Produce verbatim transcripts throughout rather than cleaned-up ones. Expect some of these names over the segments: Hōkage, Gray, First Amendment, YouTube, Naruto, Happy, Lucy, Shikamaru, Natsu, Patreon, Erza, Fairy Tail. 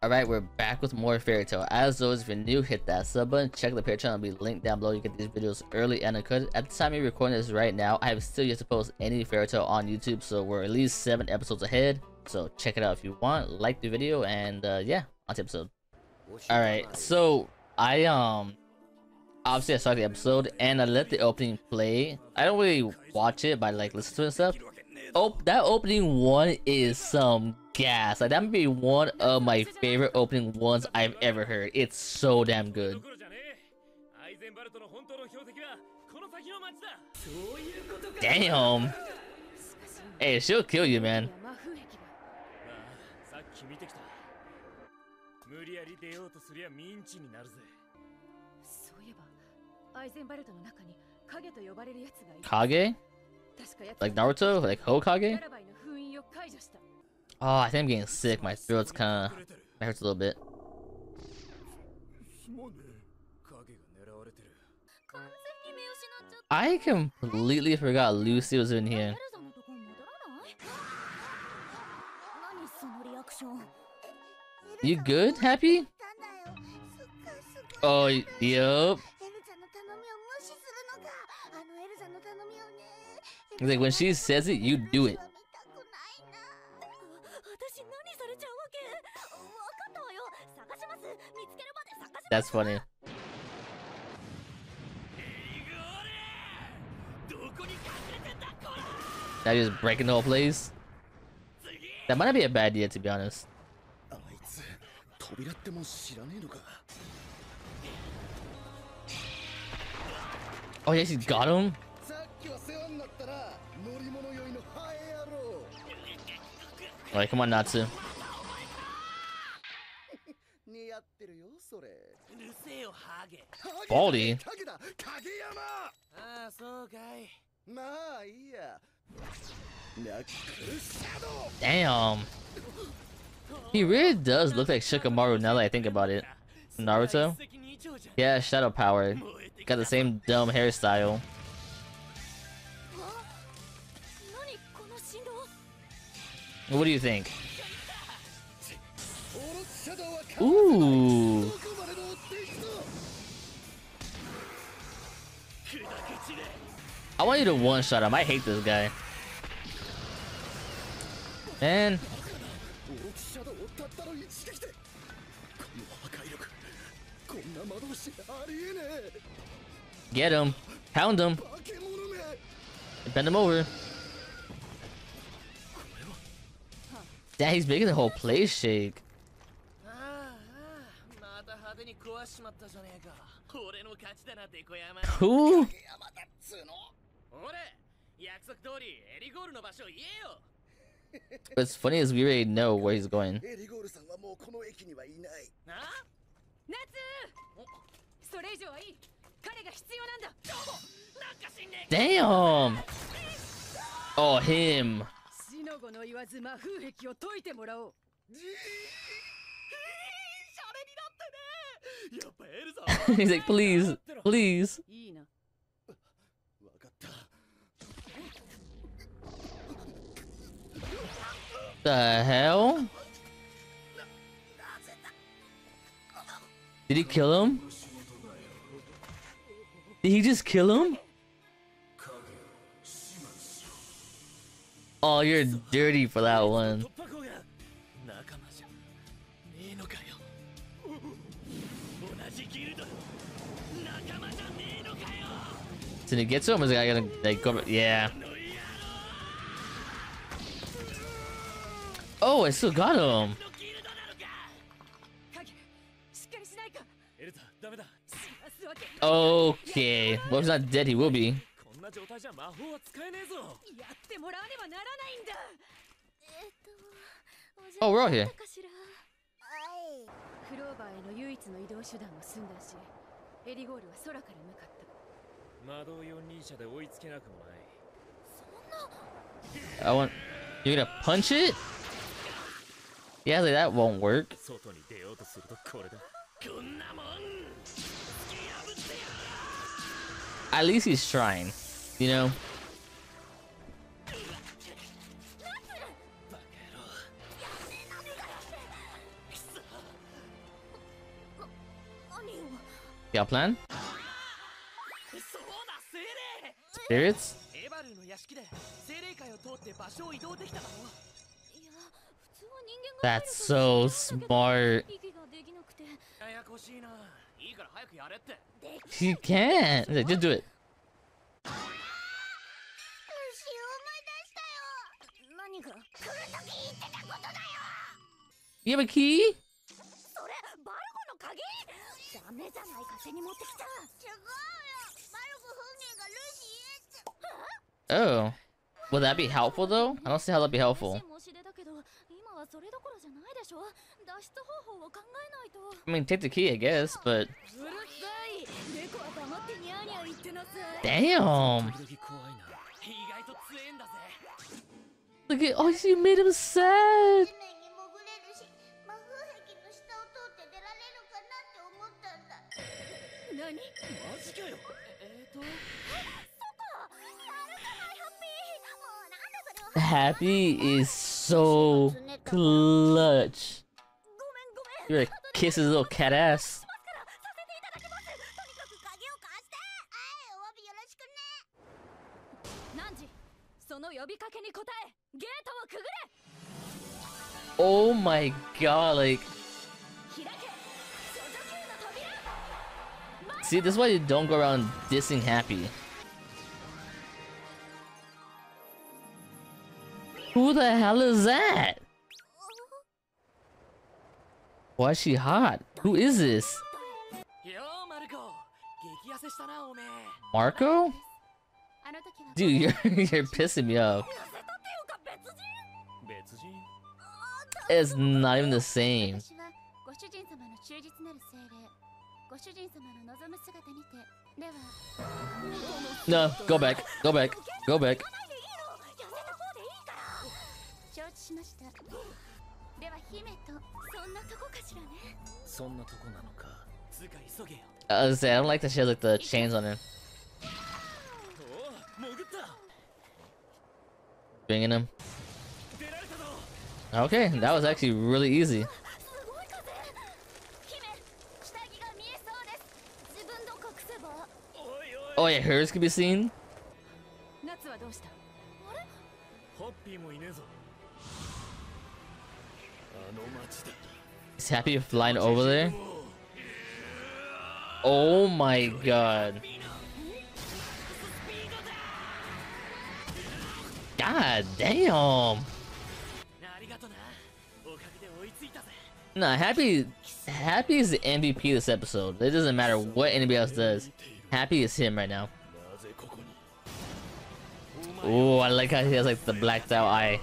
Alright, we're back with more Fairy Tail. As always, if you're new, hit that sub button, check the Patreon, it'll be linked down below. You get these videos early and uncut. At the time you're recording this right now, I have still yet to post any Fairy Tail on YouTube, so we're at least seven episodes ahead. So check it out if you want, like the video, and uh, yeah, on to the episode. Alright, so I, um, obviously I saw the episode, and I let the opening play. I don't really watch it, but I, like, listen to it and stuff. Oh, that opening one is some gas. Like, that would be one of my favorite opening ones I've ever heard. It's so damn good. Damn. Hey, she'll kill you, man. Kage? Like Naruto? Like Hōkage? Oh, I think I'm getting sick. My throat's kinda... It hurts a little bit. I completely forgot Lucy was in here. You good, Happy? Oh, yup. Like, when she says it, you do it. That's funny. Now you're just breaking the whole place. That might not be a bad idea, to be honest. Oh yeah, she got him. Alright, come on, Natsu. Baldy? Damn. He really does look like Shikamaru now that I think about it. Naruto? Yeah, shadow power. Got the same dumb hairstyle. What do you think? Ooh. I want you to one-shot him. I hate this guy. Man. Get him. Pound him. Bend him over. Dad, he's making the whole place shake. Who? What's funny is we already know where he's going. Damn! Oh, him. He's like, please, please. The hell? Did he kill him? Did he just kill him? Oh, you're dirty for that one. Did it get to him? Is the guy gonna like go? Yeah. Oh, I still got him. Okay. Well, if he's not dead, he will be. Oh, we're all here. I want. You're gonna punch it? Yeah, like that won't work. At least he's trying. You know? Your plan? Spirits? That's so smart. You can't. Just do it. You have a key? Oh. Will that be helpful though? I don't see how that'd be helpful. I mean, take the key, I guess, but... Damn! Look at- oh, you made him sad! Happy is so clutch. You're gonna kiss his little cat ass. Oh my god, like... See, this is why you don't go around dissing Happy. Who the hell is that? Why is she hot? Who is this? Marco? Dude, you're, you're pissing me off. It's not even the same. No, go back, go back, go back. I was saying, I don't like that she has like the chains on her. Bringing him. Okay, that was actually really easy. Oh yeah, hers could be seen. Is Happy flying over there? Oh my god. God damn. Nah, Happy Happy is the M V P this episode. It doesn't matter what anybody else does. Happy is him right now. Oh, I like how he has like the blacked out eye.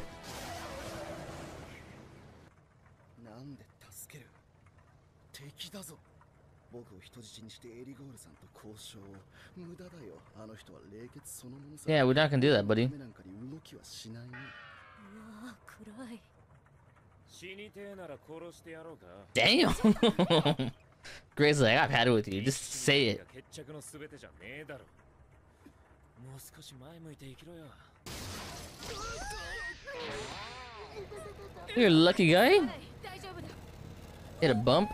Yeah, we're not gonna do that, buddy. Damn! Gray's like, I've had it with you. Just say it. You're a lucky guy. Hit a bump.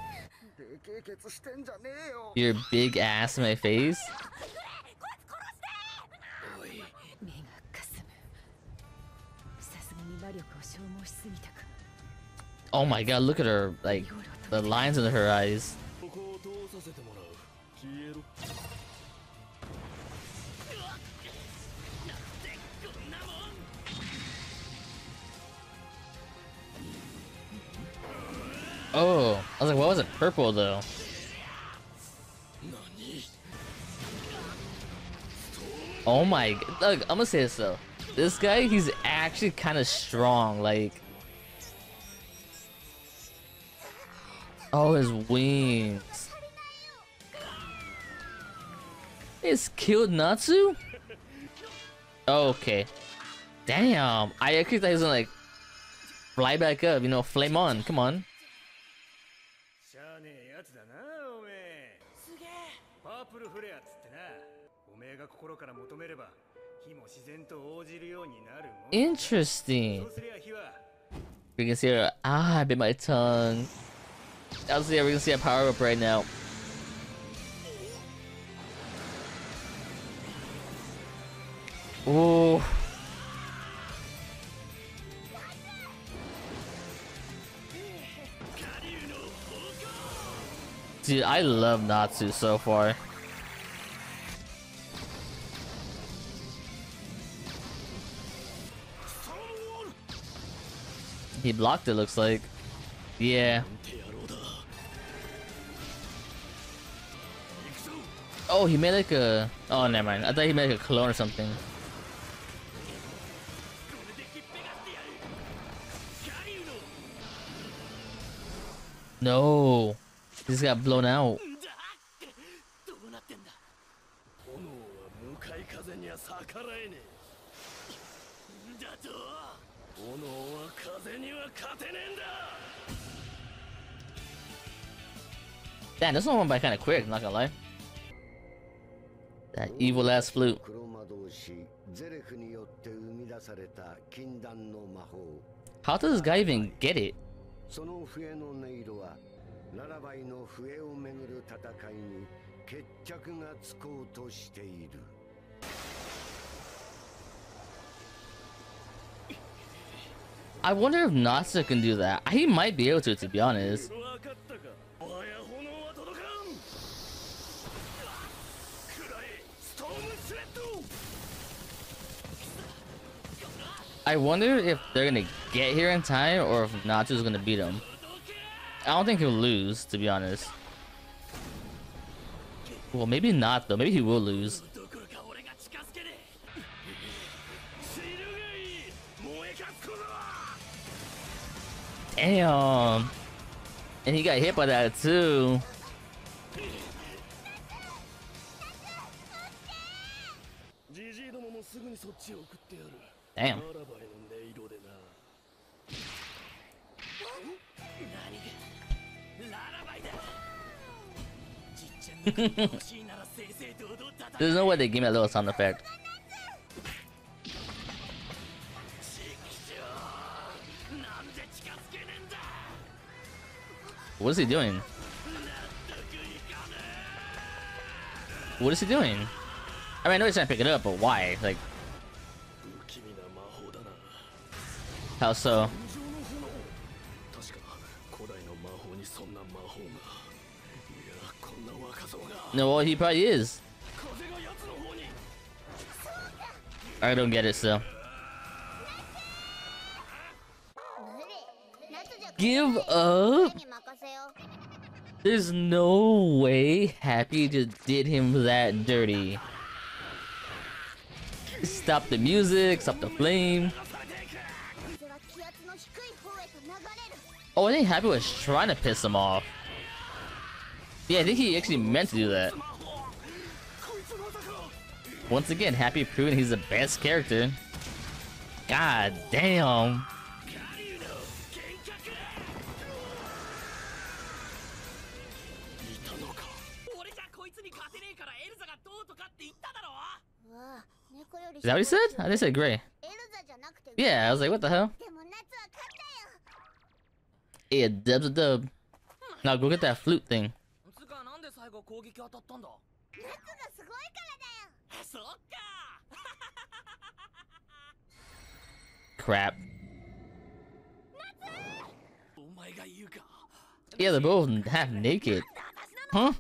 Your big ass in my face. Oh my god, look at her, like, the lines in her eyes. Oh, I was like, why was it purple though? Oh my god, look, I'm gonna say this though. This guy, he's actually kind of strong, like... Oh, his wings. It's killed Natsu? Okay. Damn. I actually thought he was gonna like fly back up, you know, flame on. Come on. Interesting. We can see her. Ah, I bit my tongue. I'll see if we can see a power up right now. Ooh. Dude, I love Natsu so far. He blocked it, looks like. Yeah. Oh, he made like a... Oh, never mind. I thought he made like a clone or something. No. He just got blown out. Damn, this one went by kind of quick, I'm not gonna lie. That evil ass flute. How does this guy even get it? I wonder if Natsu can do that. He might be able to, to be honest. I wonder if they're gonna get here in time or if Natsu's gonna beat him. I don't think he'll lose, to be honest. Well, maybe not though. Maybe he will lose. Damn. And he got hit by that too. Damn. There's no way they give me a little sound effect. What is he doing? What is he doing? I mean, I know he's trying to pick it up, but why? Like, how so? No, well, he probably is. I don't get it, so. Give up? There's no way Happy just did him that dirty. Stop the music, stop the flame. Oh, I think Happy was trying to piss him off. Yeah, I think he actually meant to do that. Once again, Happy proving he's the best character. God damn. Is that what he said? I think he said Gray. Yeah, I was like, what the hell? Yeah, dub's a dub. Now go get that flute thing. Crap. Yeah, they're both half naked. Huh?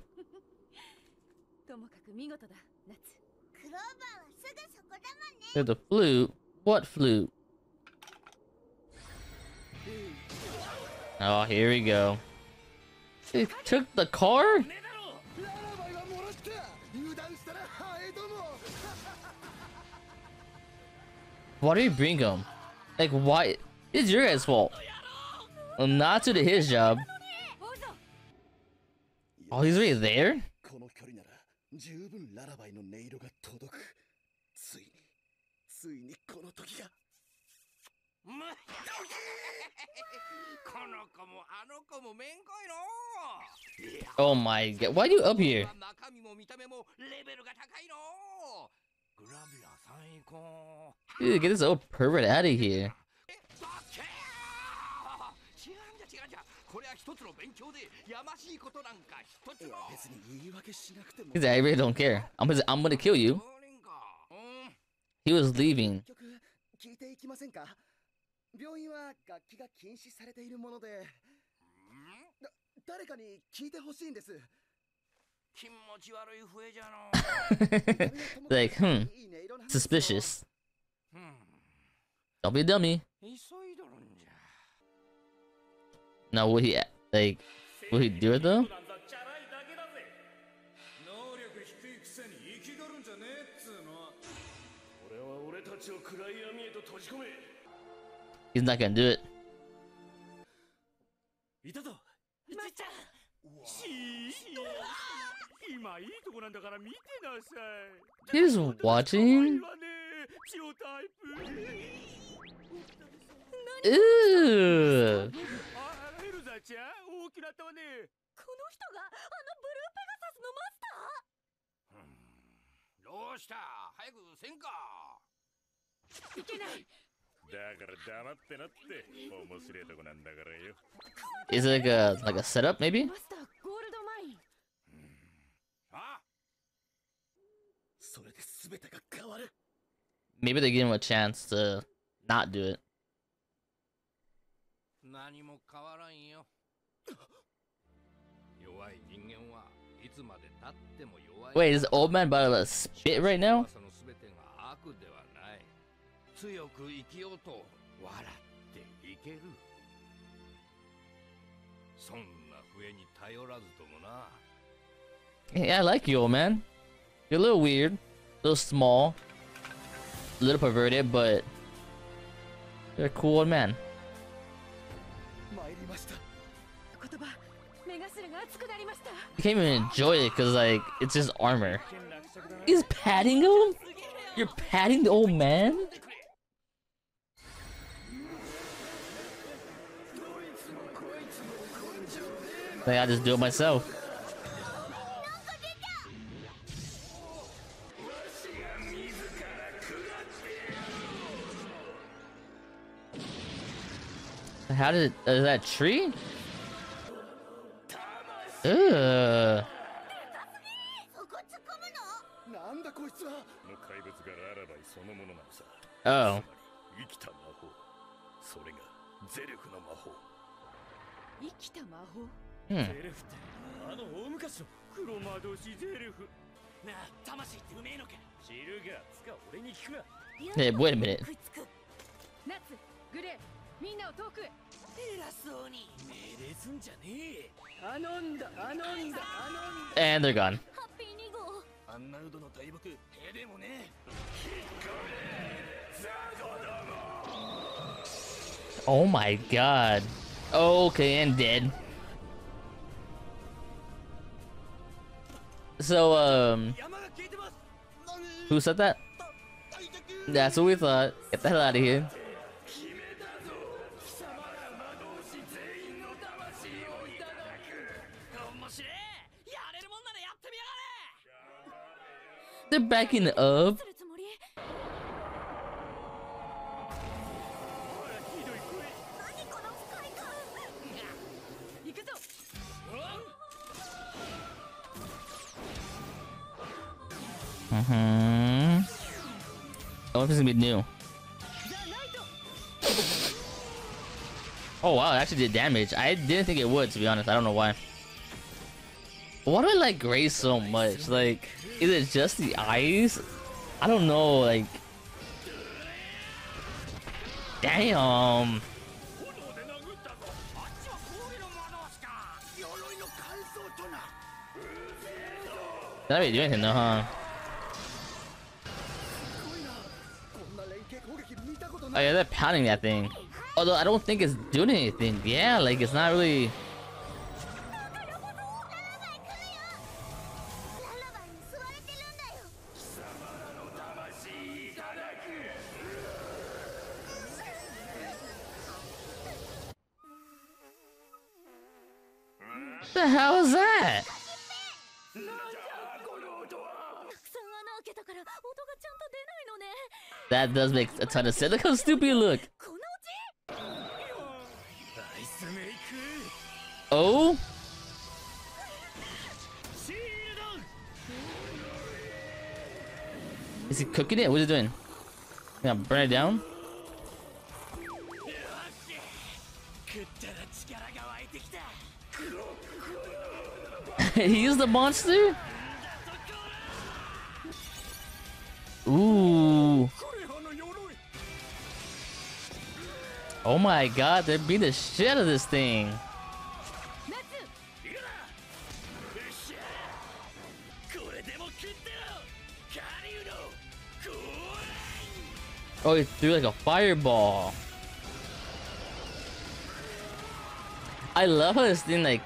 They're the flute? What flute? Oh, here we go. They took the car? Why do you bring him? Like, why? It's your guys' fault. Well, not to do his job. Oh, he's really there? Oh my god, why are you up here? Dude, get this old pervert out of here. He's like, I really don't care. I'm gonna, I'm gonna kill you. He was leaving. Like, hmm, suspicious. Don't be a dummy. Now, would he like? Would he do it though? He's not gonna do it. He's watching. Ew. Is it like a like a setup maybe? Maybe they give him a chance to not do it. Wait, is the old man about to spit right now? Hey, I like you, old man. You're a little weird, a little small, a little perverted, but you're a cool old man. You can't even enjoy it because, like, it's just armor. He's patting him? You're patting the old man? Like, I just do it myself. How did it, is that tree? Ugh. Oh. Hmm. Hey, wait a minute. And they're gone. Oh my god. Okay, and dead. So, um... who said that? That's what we thought. Get the hell out of here. They're backing up. Mm-hmm. Oh, this is gonna be new. Oh wow, it actually did damage. I didn't think it would, to be honest. I don't know why. Why do I like Gray so much? Like, is it just the eyes? I don't know, like... Damn! Not really doing anything though, huh? Oh yeah, they're pounding that thing. Although I don't think it's doing anything. Yeah, like, it's not really... What the hell is that? That does make a ton of sense. Look how stupid you look. Oh? Is he cooking it? What is he doing? I'm gonna burn it down. He used the monster? Ooh. Oh my god, they beat the shit out of this thing. Oh, he threw like a fireball. I love how this thing like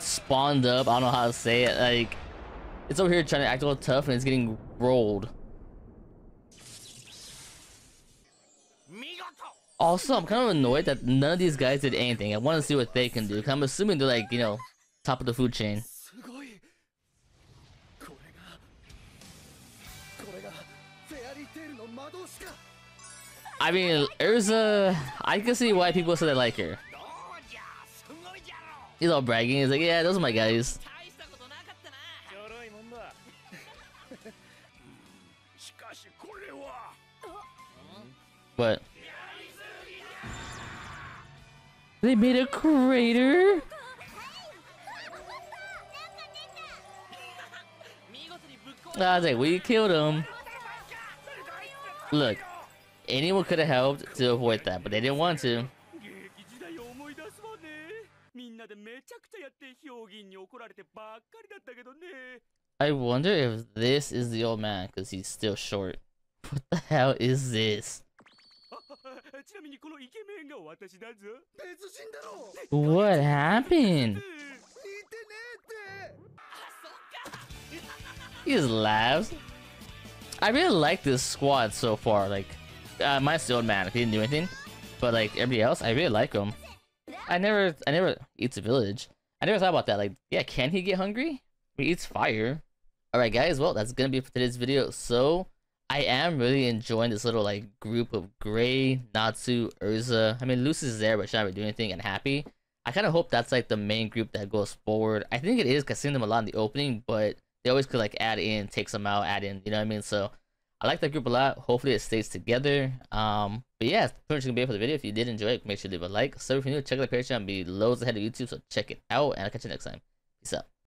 spawned up. I don't know how to say it. Like, it's over here trying to act all tough and it's getting rolled. Also, I'm kind of annoyed that none of these guys did anything. I want to see what they can do. I'm assuming they're like, you know, top of the food chain. I mean, Erza, I can see why people said they like her. He's all bragging. He's like, yeah, those are my guys. But they made a crater. I was like, we killed him. Look, anyone could have helped to avoid that, but they didn't want to. I wonder if this is the old man, because he's still short. What the hell is this? What happened? He just laughs. I really like this squad so far. Like, uh, my old man, if he didn't do anything, but like everybody else, I really like him. I never, I never eats a village. I never thought about that. Like, yeah, can he get hungry? He eats fire. All right, guys. Well, that's gonna be it for today's video. So I am really enjoying this little like group of Gray, Natsu, Erza. I mean, Lucy's there, but she's not really doing anything, and Happy. I kind of hope that's like the main group that goes forward. I think it is, because I've seen them a lot in the opening, but they always could like add in, take some out, add in. You know what I mean? So I like that group a lot. Hopefully it stays together. Um, but yeah, that's pretty much gonna be it for the video. If you did enjoy it, make sure to leave a like. So if you're new, check out the Patreon. Be loads ahead of YouTube, so check it out. And I'll catch you next time. Peace out.